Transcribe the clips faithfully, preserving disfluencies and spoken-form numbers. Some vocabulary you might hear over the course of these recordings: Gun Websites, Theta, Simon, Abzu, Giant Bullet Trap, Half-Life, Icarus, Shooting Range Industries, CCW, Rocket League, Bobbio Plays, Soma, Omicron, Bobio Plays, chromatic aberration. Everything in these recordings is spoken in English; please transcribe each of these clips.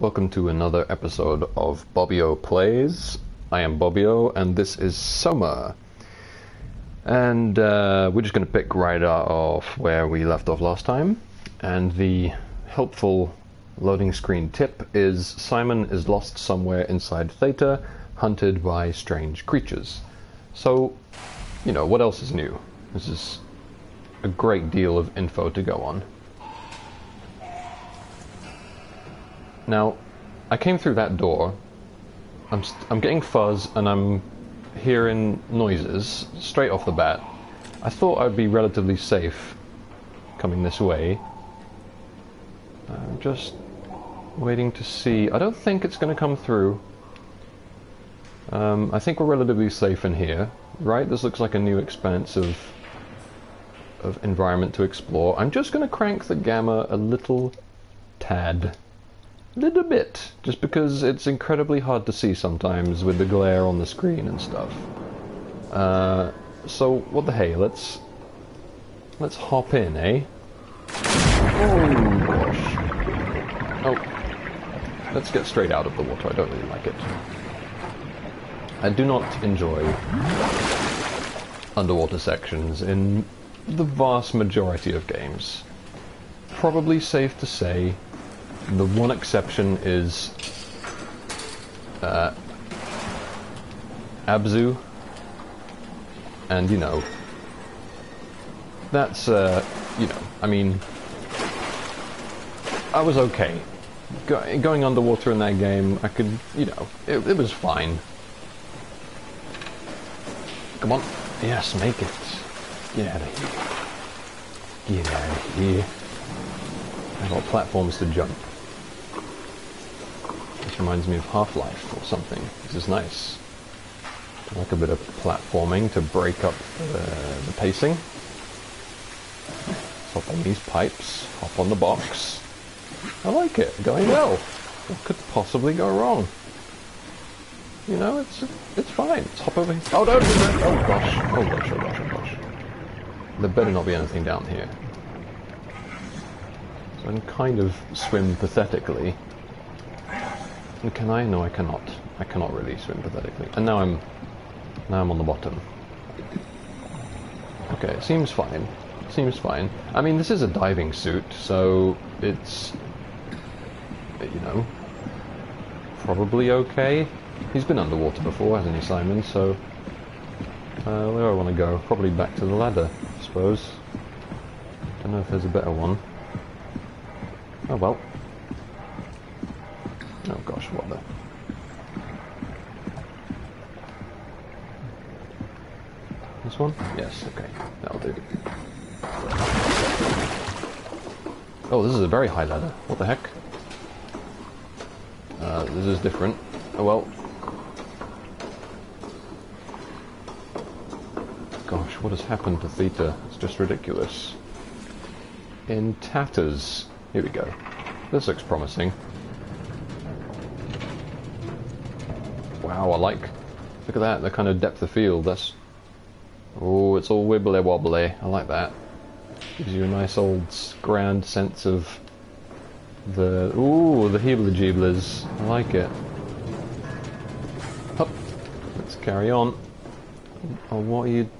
Welcome to another episode of Bobbio Plays. I am Bobbio, and this is Soma. And uh, we're just going to pick right off where we left off last time. And the helpful loading screen tip is Simon is lost somewhere inside Theta, hunted by strange creatures. So, you know, what else is new? This is a great deal of info to go on. Now, I came through that door, I'm, st I'm getting fuzz and I'm hearing noises straight off the bat. I thought I'd be relatively safe coming this way. I'm just waiting to see. I don't think it's going to come through. Um, I think we're relatively safe in here, right? This looks like a new expanse of, of environment to explore. I'm just going to crank the gamma a little tad. Little bit, just because it's incredibly hard to see sometimes with the glare on the screen and stuff. Uh, so what the hey? Let's let's hop in, eh? Oh gosh! Oh, let's get straight out of the water. I don't really like it. I do not enjoy underwater sections in the vast majority of games. Probably safe to say. The one exception is uh, Abzu, and you know, that's, uh, you know, I mean, I was okay. Go going underwater in that game, I could, you know, it, it was fine. Come on, yes, make it. Get out of here. Get out of here. I've got platforms to jump. Reminds me of Half-Life or something. This is nice. I like a bit of platforming to break up uh, the pacing. Let's hop on these pipes. Hop on the box. I like it. Going well. What could possibly go wrong? You know, it's it's fine. Let's hop over here. Oh, no! Oh, gosh. Oh, gosh. Oh, gosh. Oh, gosh. There better not be anything down here. So I can kind of swim pathetically. And can I? No, I cannot. I cannot really swim pathetically. And now I'm, now I'm on the bottom. Okay, it seems fine. It seems fine. I mean, this is a diving suit, so it's, you know, probably okay. He's been underwater before, hasn't he, Simon? So uh, where do I want to go? Probably back to the ladder, I suppose. Don't know if there's a better one. Oh well. Oh gosh, what the... This one? Yes, okay. That'll do. Oh, this is a very high ladder. What the heck? Uh, this is different. Oh well. Gosh, what has happened to Theta? It's just ridiculous. In tatters. Here we go. This looks promising. Wow, I like... Look at that, the kind of depth of field. That's... Oh, it's all wibbly-wobbly. I like that. Gives you a nice old grand sense of the... Ooh, the heebly-jeeblers. I like it. Hup. Let's carry on. Oh, what are you...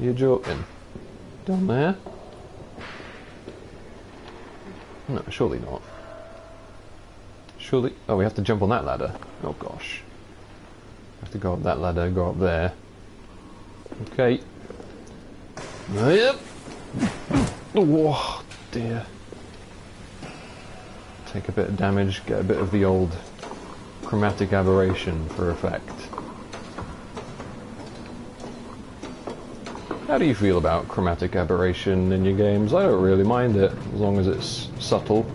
You're joking. Down there? No, surely not. Surely... Oh, we have to jump on that ladder. Oh, gosh. We have to go up that ladder, go up there. Okay. Yep. Oh, dear. Take a bit of damage, get a bit of the old chromatic aberration for effect. How do you feel about chromatic aberration in your games? I don't really mind it, as long as it's subtle.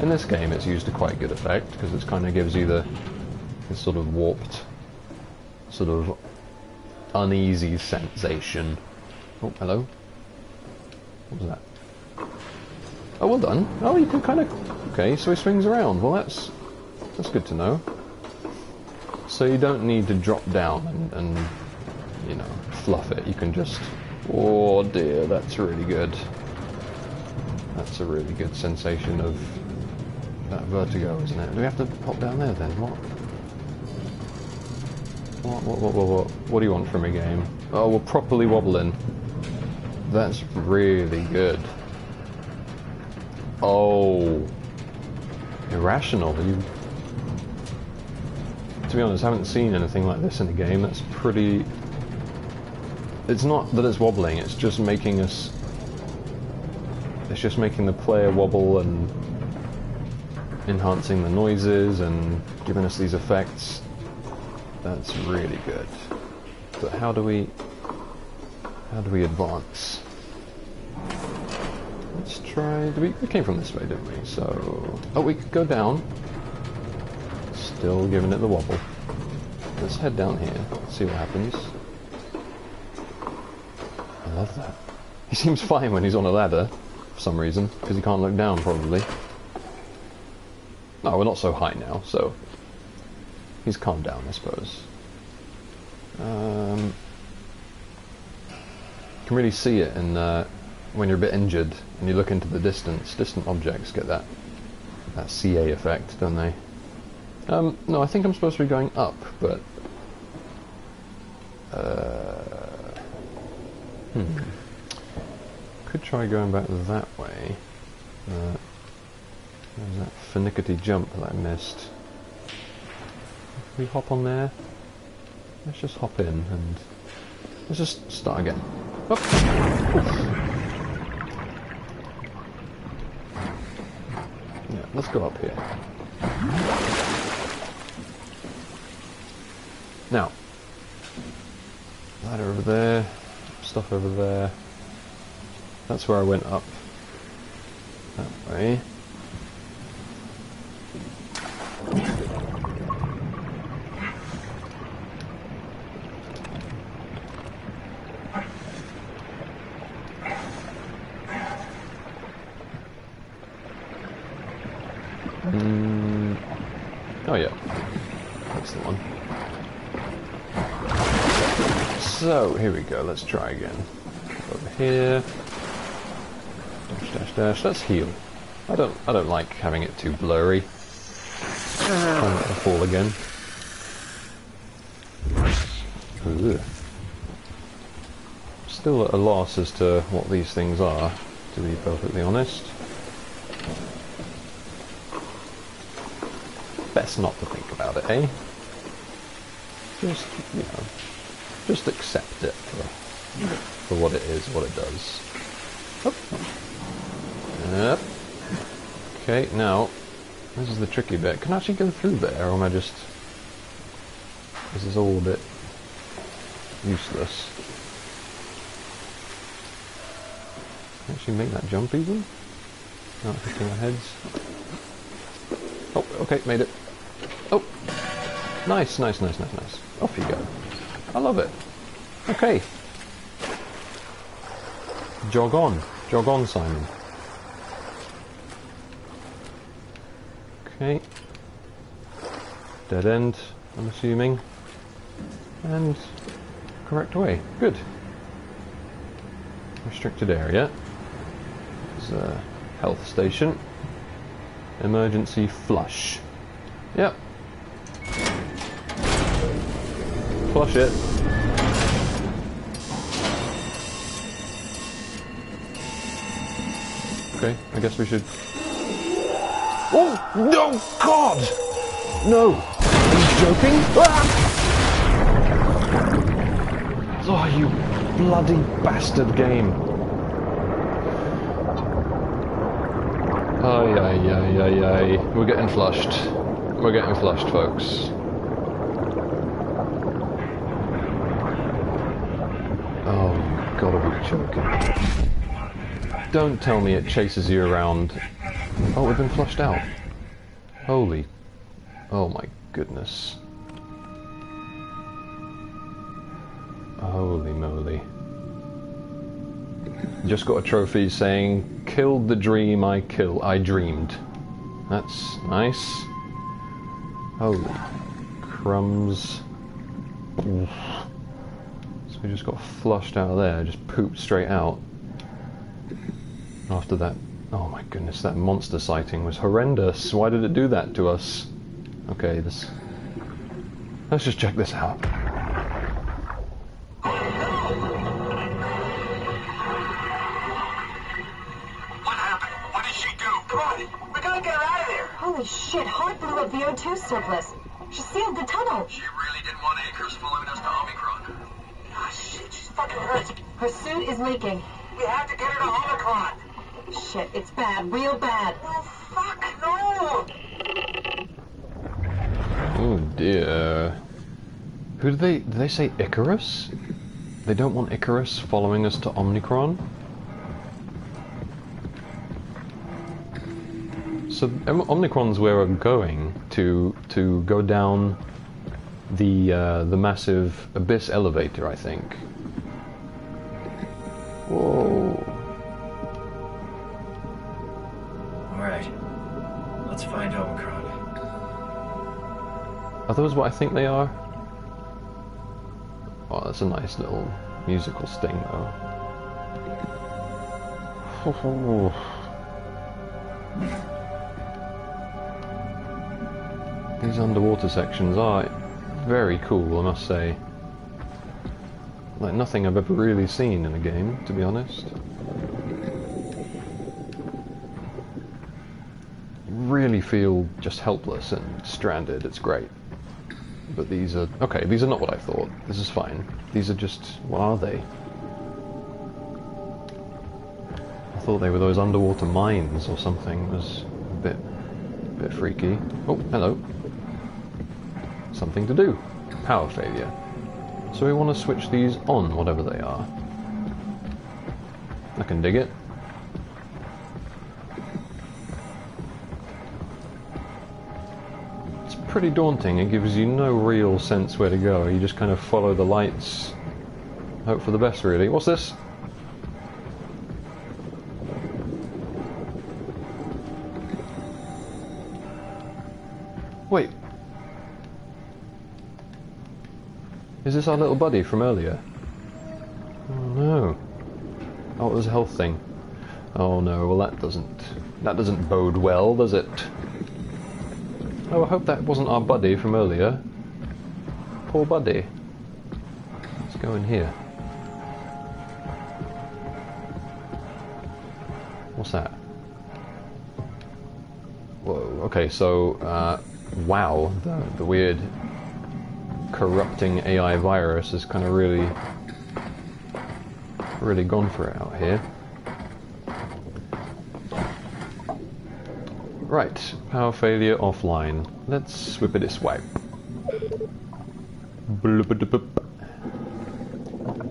In this game it's used to quite good effect, because it kind of gives you the this sort of warped, sort of uneasy sensation. Oh, hello. What was that? Oh, well done. Oh, you can kind of... Okay, so he swings around. Well, that's that's good to know. So you don't need to drop down and, and you know, fluff it. You can just... Oh, dear, that's really good. That's a really good sensation of that vertigo, isn't it? Do we have to pop down there then? What? What, what, what, what, what? What do you want from a game? Oh, we're properly wobbling. That's really good. Oh. Irrational. You... To be honest, I haven't seen anything like this in a game. That's pretty... It's not that it's wobbling, it's just making us... It's just making the player wobble and enhancing the noises and giving us these effects. That's really good. But how do we... How do we advance? Let's try... We, we came from this way, didn't we? So... Oh, we could go down. Still giving it the wobble. Let's head down here, see what happens. I love that. He seems fine when he's on a ladder, for some reason, because he can't look down, probably. No, we're not so high now, so... He's calmed down, I suppose. Um... You can really see it in, uh, when you're a bit injured and you look into the distance. Distant objects get that that C A effect, don't they? Um, no, I think I'm supposed to be going up, but uh, hmm. Could try going back that way. Uh, there's that finickety jump that I missed. If we hop on there, let's just hop in and let's just start again. Oops. Yeah, let's go up here. Now, ladder over there, stuff over there. That's where I went up. That way. So, here we go, let's try again. Over here. Dash, dash, dash. Let's heal. I don't I don't like having it too blurry. Try not to fall again. Ugh. Still at a loss as to what these things are, to be perfectly honest. Best not to think about it, eh? Just, you know... Just accept it for, for what it is, what it does. Yep. Okay, now, this is the tricky bit. Can I actually go through there, or am I just... This is all a bit useless. Can I actually make that jump even? Not hitting our heads. Oh, okay, made it. Oh! Nice, nice, nice, nice, nice. Off you go. I love it. Okay. Jog on. Jog on, Simon. Okay. Dead end, I'm assuming. And correct way. Good. Restricted area. It's a health station. Emergency flush. Yep. Flush it. Okay, I guess we should... Oh! No! God! No! Are you joking? Ah! Oh, you bloody bastard game. Ay, ay, ay, ay, ay. We're getting flushed. We're getting flushed, folks. Joking. Don't tell me it chases you around. Oh, we've been flushed out. Holy. Oh my goodness. Holy moly. Just got a trophy saying, killed the dream I kill. I dreamed. That's nice. Holy crumbs. Oof. We just got flushed out of there, just pooped straight out after that Oh my goodness, that monster sighting was horrendous. Why did it do that to us? Okay, this... let's just check this out. Shit, Hart blew a V O two surplus. She sealed the tunnel. She really didn't want Icarus following us to Omicron. Ah, shit, she's fucking hurt. Her suit is leaking. We have to get her to Omicron. Shit, it's bad, real bad. Oh, fuck, no! Oh, dear. Who did they... did they say Icarus? They don't want Icarus following us to Omicron? So Omicron's where I'm going to to go down the uh, the massive abyss elevator, I think. Whoa! All right, let's find Omicron. Are those what I think they are? Oh, that's a nice little musical sting, though. Oh. These underwater sections are very cool, I must say. Like nothing I've ever really seen in a game, to be honest. You really feel just helpless and stranded, it's great. But these are... okay, these are not what I thought. This is fine. These are just... what are they? I thought they were those underwater mines or something. It was a bit... a bit freaky. Oh, hello. Something to do. Power failure. So we want to switch these on, whatever they are. I can dig it. It's pretty daunting. It gives you no real sense where to go. You just kind of follow the lights. Hope for the best, really. What's this? Wait. Is this our little buddy from earlier? Oh no. Oh, it was a health thing. Oh no, well that doesn't... that doesn't bode well, does it? Oh, I hope that wasn't our buddy from earlier. Poor buddy. Let's go in here. What's that? Whoa, okay, so... Uh, wow, the, the weird... corrupting A I virus has kind of really, really gone for it out here. Right, power failure offline. Let's whip it this way.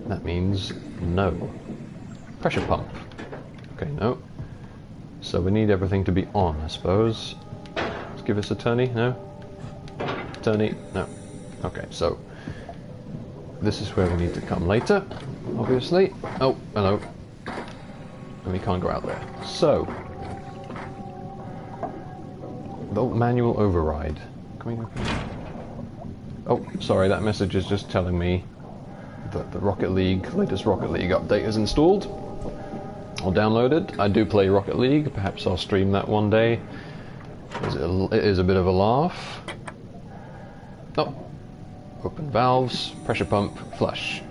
That means no. Pressure pump. Okay, no. So we need everything to be on, I suppose. Let's give this a turny. No. Turny. No. Okay, so this is where we need to come later, obviously. Oh, hello. And we can't go out there. So, the manual override. Can we open it? Oh, sorry, that message is just telling me that the Rocket League, latest Rocket League update is installed or downloaded. I do play Rocket League. Perhaps I'll stream that one day. It is a bit of a laugh. Oh. Open valves, pressure pump, flush.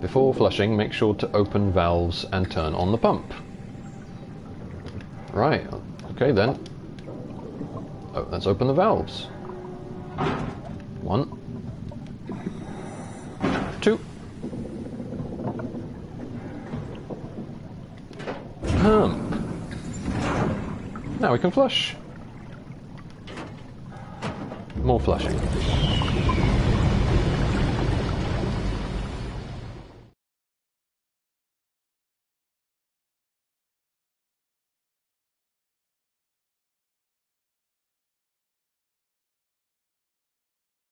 Before flushing, make sure to open valves and turn on the pump. Right, okay then. Oh, let's open the valves. One. Two. Pump. Now we can flush. More flushing.